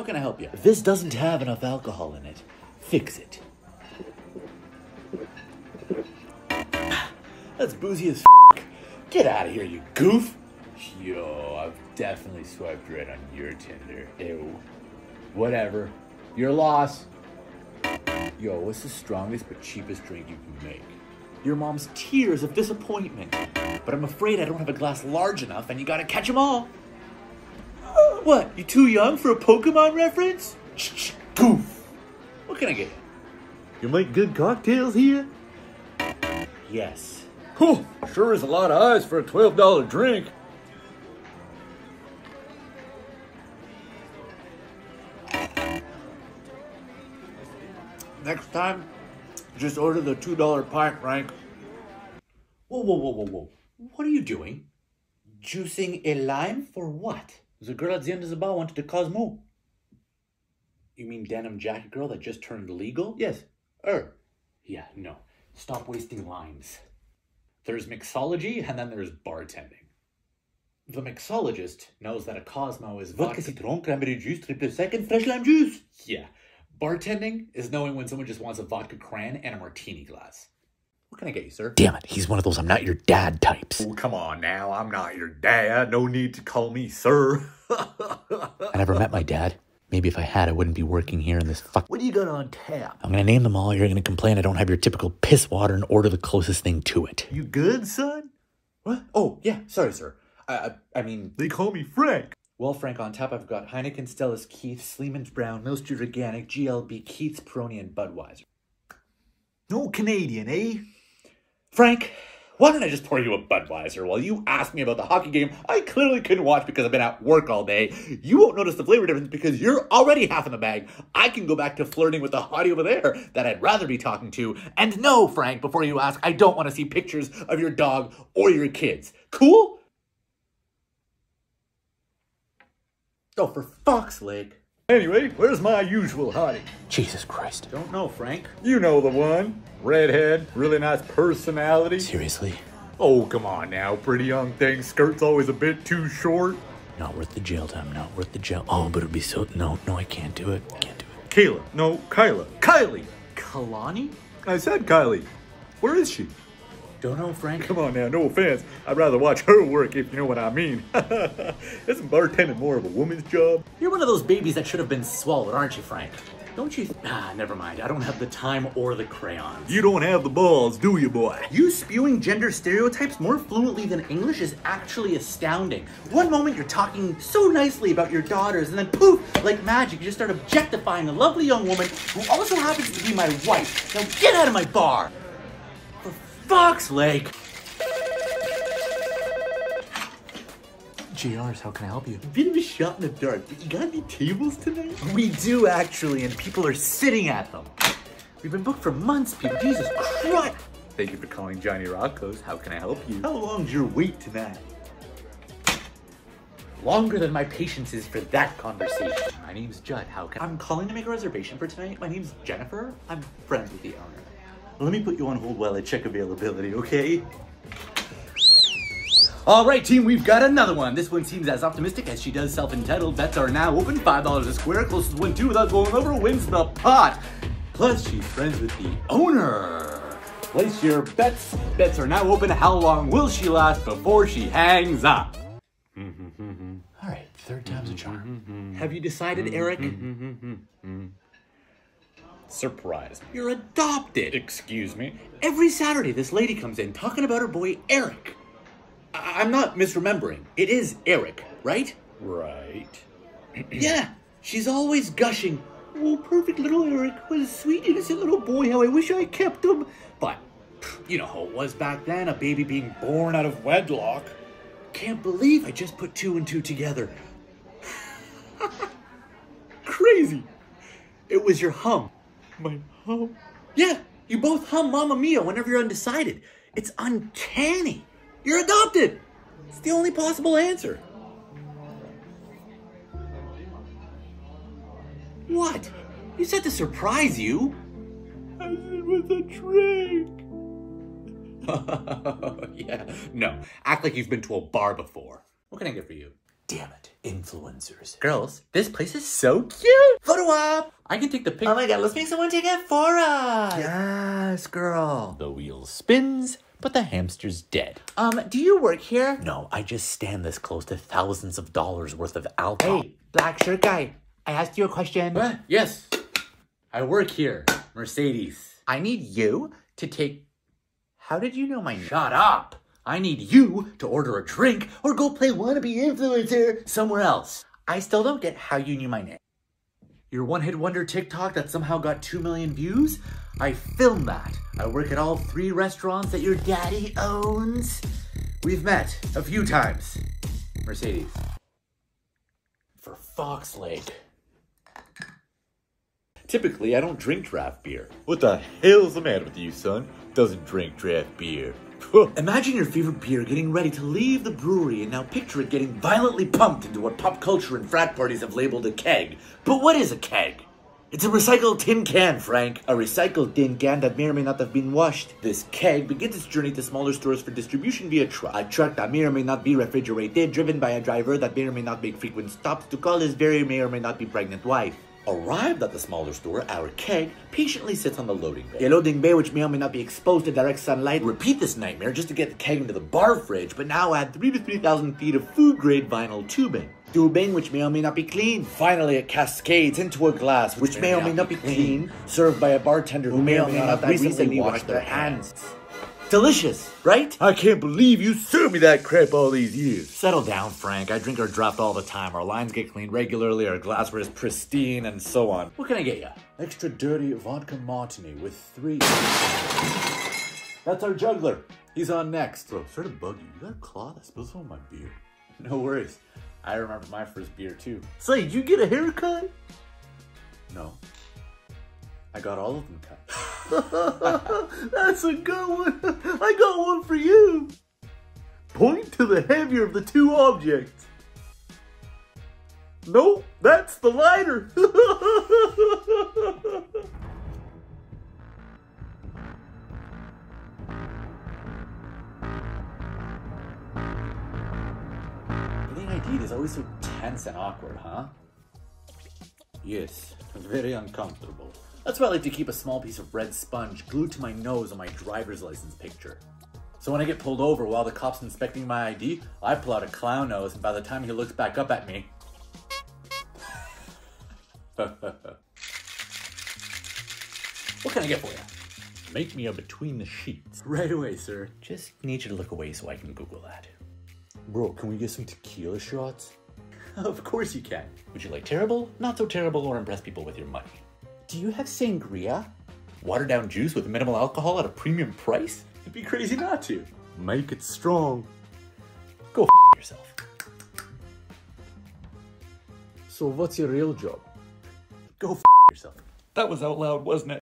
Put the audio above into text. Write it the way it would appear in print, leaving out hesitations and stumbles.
How can I help you? This doesn't have enough alcohol in it. Fix it. That's boozy as f***. Get out of here, you goof! Yo, I've definitely swiped right on your Tinder. Ew. Whatever. Your loss. Yo, what's the strongest but cheapest drink you can make? Your mom's tears of disappointment. But I'm afraid I don't have a glass large enough and you gotta catch them all. What, you too young for a Pokemon reference? Goof. What can I get you? You make good cocktails here? Yes. Oh, sure is a lot of ice for a $12 drink. Next time, just order the $2 pint, Frank. Whoa, whoa, whoa, whoa, whoa. What are you doing? Juicing a lime for what? The girl at the end of the bar wanted a Cosmo. You mean denim jacket girl that just turned legal? Yes. Yeah, no. Stop wasting limes. There's mixology and then there's bartending. The mixologist knows that a Cosmo is vodka, citron, cranberry juice, triple sec, and fresh lime juice. Yeah. Bartending is knowing when someone just wants a vodka cran and a martini glass. What can I get you, sir? Damn it, he's one of those I'm not your dad types. Oh, come on now, I'm not your dad. No need to call me sir. I never met my dad. Maybe if I had, I wouldn't be working here in this fuck. What do you got on tap? I'm gonna name them all. You're gonna complain I don't have your typical piss water and order the closest thing to it. You good, son? What? Oh, yeah, sorry, sir. I mean, they call me Frank. Well, Frank, on tap I've got Heineken, Stella's, Keith, Sleeman's Brown, Mill Street Organic, GLB, Keith's, Peroni, and Budweiser. No Canadian, eh? Frank, why don't I just pour you a Budweiser? While you asked me about the hockey game I clearly couldn't watch because I've been at work all day. You won't notice the flavor difference because you're already half in the bag. I can go back to flirting with the hottie over there that I'd rather be talking to. And no, Frank, before you ask, I don't want to see pictures of your dog or your kids. Cool? Oh, for fuck's sake. Anyway, where's my usual hottie? Jesus Christ. Don't know, Frank. You know the one. Redhead, really nice personality. Seriously? Oh, come on now, pretty young thing. Skirt's always a bit too short. Not worth the jail time, not worth the jail. Oh, but it'd be so... No, I can't do it. I can't do it. Kayla. No, Kyla. Kylie. Kalani? I said Kylie. Where is she? Don't know, Frank. Come on now, no offense. I'd rather watch her work, if you know what I mean. Isn't bartending more of a woman's job? You're one of those babies that should have been swallowed, aren't you, Frank? Don't you... never mind. I don't have the time or the crayons. You don't have the balls, do you, boy? You spewing gender stereotypes more fluently than English is actually astounding. One moment you're talking so nicely about your daughters, and then poof, like magic, you just start objectifying a lovely young woman who also happens to be my wife. Now get out of my bar! Fox Lake! JRs, how can I help you? A bit of a shot in the dark, but you got any tables tonight? We do, actually, and people are sitting at them. We've been booked for months, people. Jesus Christ! Thank you for calling Johnny Rocco's. How can I help you? How long's your wait tonight? Longer than my patience is for that conversation. My name's Judd. How can I'm calling to make a reservation for tonight. My name's Jennifer. I'm friends with the owner. Let me put you on hold while I check availability, okay? All right, team, we've got another one. This one seems as optimistic as she does self-entitled. Bets are now open. $5 a square. Closest one, two, without going over, wins the pot. Plus, she's friends with the owner. Place your bets. Bets are now open. How long will she last before she hangs up? All right, third time's a charm. Have you decided, Eric? Surprise. You're adopted. Excuse me? Every Saturday, this lady comes in talking about her boy, Eric. I'm not misremembering. It is Eric, right? Right. Yeah, she's always gushing. Oh, perfect little Eric. What a sweet, innocent little boy. How I wish I kept him. But you know how it was back then, a baby being born out of wedlock. Can't believe I just put two and two together. Crazy. It was your hum. My hum? Yeah, you both hum Mamma Mia whenever you're undecided. It's uncanny. You're adopted. It's the only possible answer. What? You said to surprise you. I said with a drink. Yeah, no. Act like you've been to a bar before. What can I get for you? Damn it. Influencers. Girls, this place is so cute. Photo op. I can take the picture. Oh my god, let's make someone take it for us. Yes, girl. The wheel spins, but the hamster's dead. Do you work here? No, I just stand this close to thousands of dollars worth of alcohol. Hey, black shirt guy, I asked you a question. What? Yes. I work here, Mercedes. I need you to take... How did you know my name? Shut up! I need you to order a drink or go play wannabe influencer somewhere else. I still don't get how you knew my name. Your one-hit wonder TikTok that somehow got 2 million views? I filmed that. I work at all 3 restaurants that your daddy owns. We've met a few times. Mercedes. For Fox Lake. Typically, I don't drink draft beer. What the hell's the matter with you, son? Doesn't drink draft beer. Imagine your favorite beer getting ready to leave the brewery, and now picture it getting violently pumped into what pop culture and frat parties have labeled a keg. But what is a keg? It's a recycled tin can, Frank. A recycled tin can that may or may not have been washed. This keg begins its journey to smaller stores for distribution via truck. A truck that may or may not be refrigerated, driven by a driver that may or may not make frequent stops to call his very may or may not be pregnant wife. Arrived at the smaller store, our keg patiently sits on the loading bay. The loading bay, which may or may not be exposed to direct sunlight, repeat this nightmare just to get the keg into the bar fridge, but now add 3 to 3,000 feet of food-grade vinyl tubing. Tubing, which may or may not be clean. Finally, it cascades into a glass, which may or may not be clean, served by a bartender who may or may not have recently washed their hands. Delicious, right? I can't believe you served me that crap all these years. Settle down, Frank. I drink our draft all the time. Our lines get cleaned regularly, our glassware is pristine, and so on. What can I get you? Extra dirty vodka martini with 3... That's our juggler. He's on next. Bro, sorry to bug you. You got a claw that spills on my beer? No worries. I remember my first beer, too. So, you get a haircut? No. I got all of them cut. That's a good one. I got one for you. Point to the heavier of the two objects. Nope, that's the lighter. Getting ID'd is always so tense and awkward, huh? Yes, very uncomfortable. That's why I like to keep a small piece of red sponge glued to my nose on my driver's license picture. So when I get pulled over while the cop's inspecting my ID, I pull out a clown nose, and by the time he looks back up at me... What can I get for you? Make me a between the sheets. Right away, sir. Just need you to look away so I can Google that. Bro, can we get some tequila shots? Of course you can. Would you like terrible, not so terrible, or impress people with your money? Do you have sangria? Watered down juice with minimal alcohol at a premium price? It'd be crazy not to. Make it strong. Go f yourself. So what's your real job? Go f yourself. That was out loud, wasn't it?